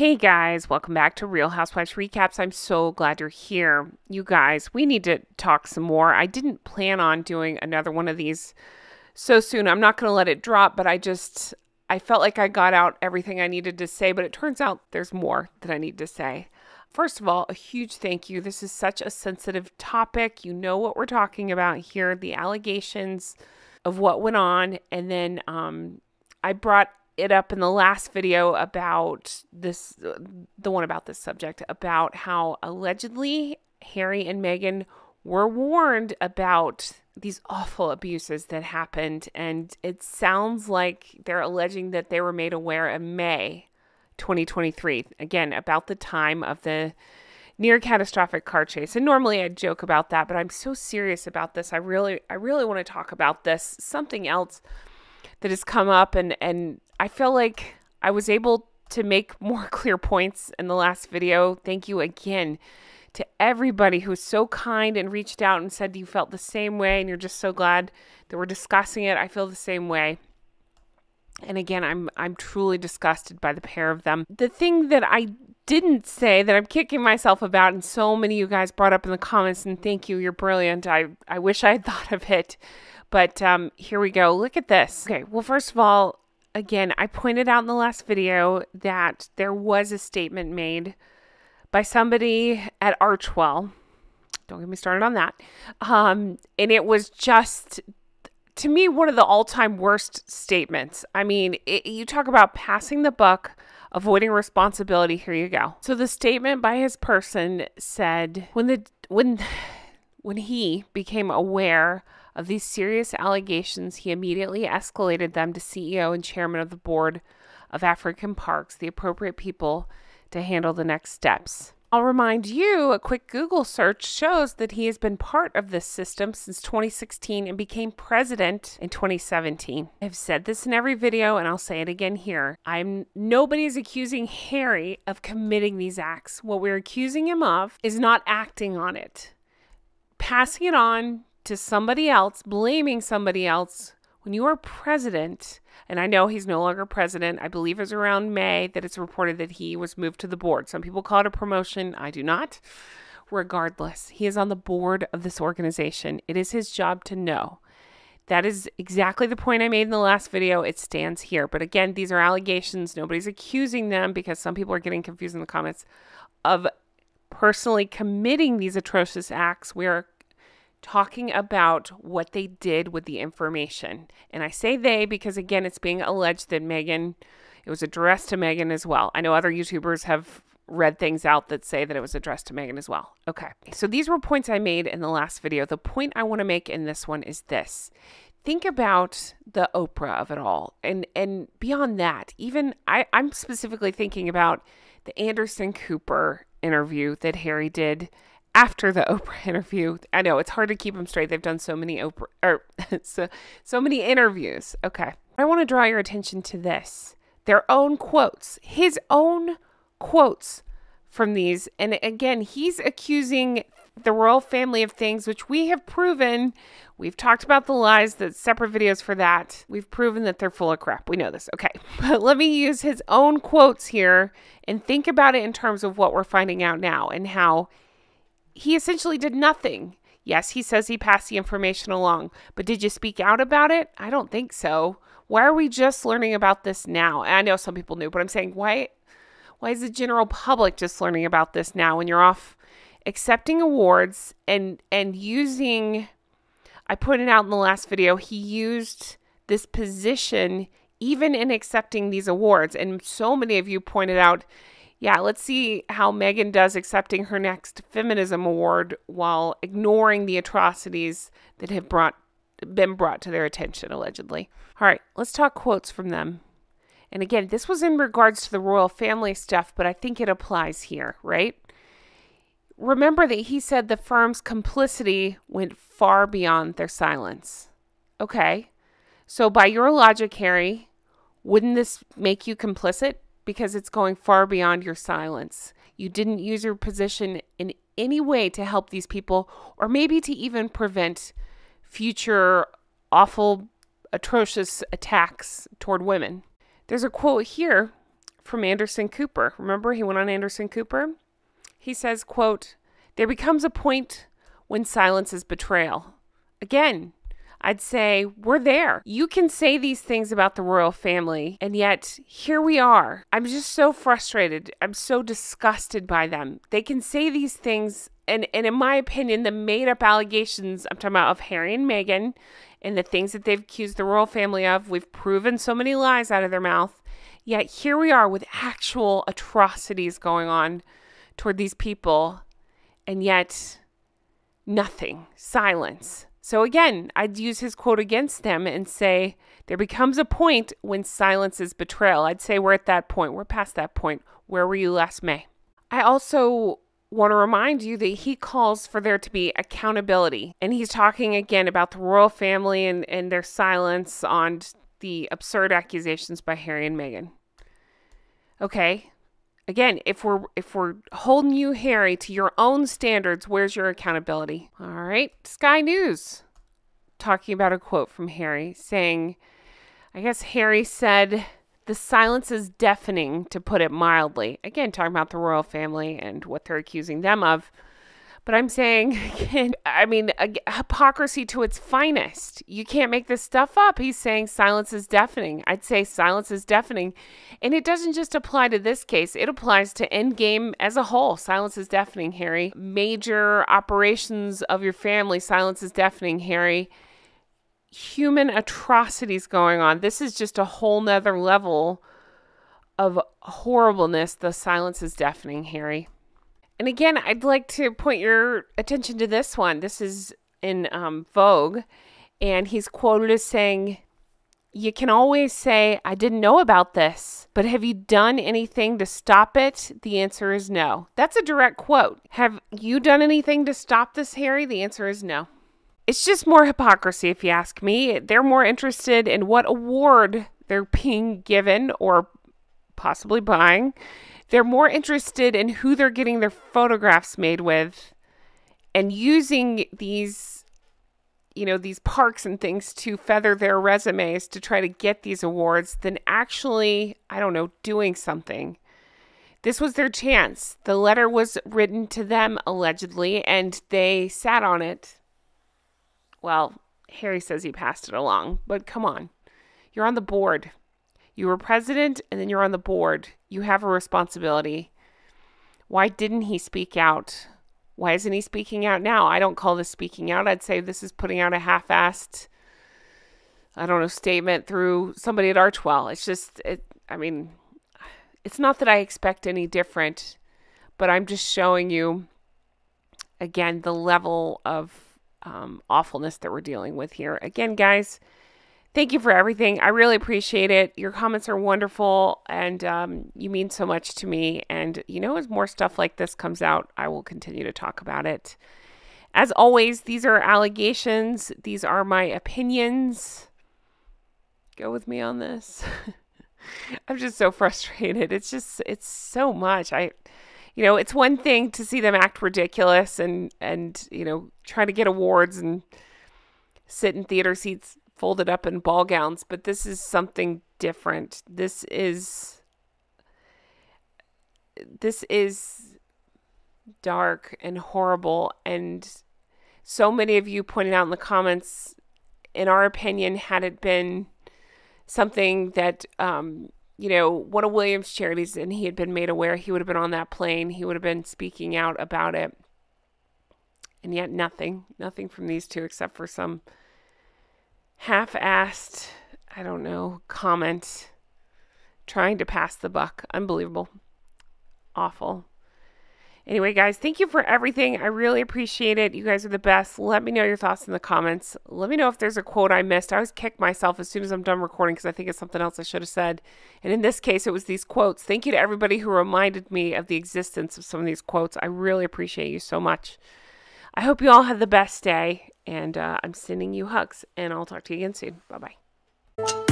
Hey guys, welcome back to Real Housewives Recaps. I'm so glad you're here. You guys, we need to talk some more. I didn't plan on doing another one of these so soon. I'm not going to let it drop, but I felt like I got out everything I needed to say, but it turns out there's more that I need to say. First of all, a huge thank you. This is such a sensitive topic. You know what we're talking about here, the allegations of what went on. And then I brought it up in the last video about this, the one about this subject, about how allegedly Harry and Meghan were warned about these awful abuses that happened. And it sounds like they're alleging that they were made aware in May 2023, again, about the time of the near catastrophic car chase. And normally I joke about that, but I'm so serious about this. I really want to talk about this. Something else that has come up, and I feel like I was able to make more clear points in the last video. Thank you again to everybody who's so kind and reached out and said you felt the same way and you're just so glad that we're discussing it. I feel the same way. And again, I'm truly disgusted by the pair of them. The thing that I didn't say that I'm kicking myself about, and so many of you guys brought up in the comments, and thank you, you're brilliant. I wish I had thought of it. But here we go. Look at this. Okay, well, first of all, again, I pointed out in the last video that there was a statement made by somebody at Archwell. Don't get me started on that. And it was just, to me, one of the all-time worst statements. I mean, you talk about passing the buck, avoiding responsibility. Here you go. So the statement by his person said, when he became aware of these serious allegations, he immediately escalated them to CEO and chairman of the board of African Parks, the appropriate people to handle the next steps. I'll remind you, a quick Google search shows that he has been part of this system since 2016 and became president in 2017. I've said this in every video and I'll say it again here. Nobody's accusing Harry of committing these acts. What we're accusing him of is not acting on it. Passing it on to somebody else, blaming somebody else. When you are president, and I know he's no longer president, I believe it was around May that it's reported that he was moved to the board. Some people call it a promotion. I do not. Regardless, he is on the board of this organization. It is his job to know. That is exactly the point I made in the last video. It stands here. But again, these are allegations. Nobody's accusing them, because some people are getting confused in the comments, of personally committing these atrocious acts. We are talking about what they did with the information. And I say they because, again, it's being alleged that Meghan, it was addressed to Meghan as well. I know other YouTubers have read things out that say that it was addressed to Meghan as well. Okay, so these were points I made in the last video. The point I want to make in this one is this. Think about the Oprah of it all. And beyond that, even I'm specifically thinking about the Anderson Cooper interview that Harry did after the Oprah interview. I know it's hard to keep them straight. They've done so many Oprah, so many interviews. Okay. I want to draw your attention to this. Their own quotes, his own quotes from these. And again, he's accusing the royal family of things, which we have proven. We've talked about the lies, that separate videos for that. We've proven that they're full of crap. We know this. Okay. But let me use his own quotes here and think about it in terms of what we're finding out now and how he essentially did nothing. Yes, he says he passed the information along, but did you speak out about it? I don't think so. Why are we just learning about this now? And I know some people knew, but I'm saying, why is the general public just learning about this now when you're off accepting awards and using, I pointed out in the last video, he used this position even in accepting these awards. And so many of you pointed out, yeah, let's see how Meghan does accepting her next feminism award while ignoring the atrocities that have been brought to their attention, allegedly. All right, let's talk quotes from them. And again, this was in regards to the royal family stuff, but I think it applies here, right? Remember that he said the firm's complicity went far beyond their silence. Okay, so by your logic, Harry, wouldn't this make you complicit? Because it's going far beyond your silence. You didn't use your position in any way to help these people, or maybe to even prevent future awful, atrocious attacks toward women. There's a quote here from Anderson Cooper. Remember, he went on Anderson Cooper? He says, quote, "There becomes a point when silence is betrayal." Again, I'd say we're there. You can say these things about the royal family, and yet here we are. I'm just so frustrated. I'm so disgusted by them. They can say these things, and in my opinion, the made-up allegations, I'm talking about of Harry and Meghan, and the things that they've accused the royal family of, we've proven so many lies out of their mouth. Yet here we are with actual atrocities going on toward these people, and yet nothing, silence. So again, I'd use his quote against them and say, there becomes a point when silence is betrayal. I'd say we're at that point. We're past that point. Where were you last May? I also want to remind you that he calls for there to be accountability. And he's talking again about the royal family and their silence on the absurd accusations by Harry and Meghan. Okay. Again, if we're holding you, Harry, to your own standards, where's your accountability? All right, Sky News talking about a quote from Harry saying, I guess Harry said, "The silence is deafening, to put it mildly." Again, talking about the royal family and what they're accusing them of. But I'm saying, again, I mean, hypocrisy to its finest. You can't make this stuff up. He's saying silence is deafening. I'd say silence is deafening. And it doesn't just apply to this case. It applies to Endgame as a whole. Silence is deafening, Harry. Major operations of your family. Silence is deafening, Harry. Human atrocities going on. This is just a whole nother level of horribleness. The silence is deafening, Harry. And again, I'd like to point your attention to this one. This is in Vogue, and he's quoted as saying, "You can always say, I didn't know about this, but have you done anything to stop it? The answer is no." That's a direct quote. Have you done anything to stop this, Harry? The answer is no. It's just more hypocrisy, if you ask me. They're more interested in what award they're being given or possibly buying. They're more interested in who they're getting their photographs made with and using these, you know, these parks and things to feather their resumes to try to get these awards than actually, I don't know, doing something. This was their chance. The letter was written to them, allegedly, and they sat on it. Well, Harry says he passed it along, but come on. You're on the board. You were president, and then you're on the board. You have a responsibility. Why didn't he speak out? Why isn't he speaking out now? I don't call this speaking out. I'd say this is putting out a half-assed, I don't know, statement through somebody at Archwell. It's just, I mean, it's not that I expect any different, but I'm just showing you, again, the level of awfulness that we're dealing with here. Again, guys, thank you for everything. I really appreciate it. Your comments are wonderful, and you mean so much to me. And, you know, as more stuff like this comes out, I will continue to talk about it. As always, these are allegations. These are my opinions. Go with me on this. I'm just so frustrated. It's just, it's so much. You know, it's one thing to see them act ridiculous and you know, try to get awards and sit in theater seats folded up in ball gowns, but this is something different. This is dark and horrible, and so many of you pointed out in the comments, in our opinion, had it been something that, you know, one of William's charities and he had been made aware, he would have been on that plane, he would have been speaking out about it, and yet nothing from these two except for some half-assed, I don't know, comment, trying to pass the buck. Unbelievable. Awful. Anyway, guys, thank you for everything. I really appreciate it. You guys are the best. Let me know your thoughts in the comments. Let me know if there's a quote I missed. I always kick myself as soon as I'm done recording because I think it's something else I should have said. And in this case, it was these quotes. Thank you to everybody who reminded me of the existence of some of these quotes. I really appreciate you so much. I hope you all have the best day, and I'm sending you hugs, and I'll talk to you again soon. Bye-bye.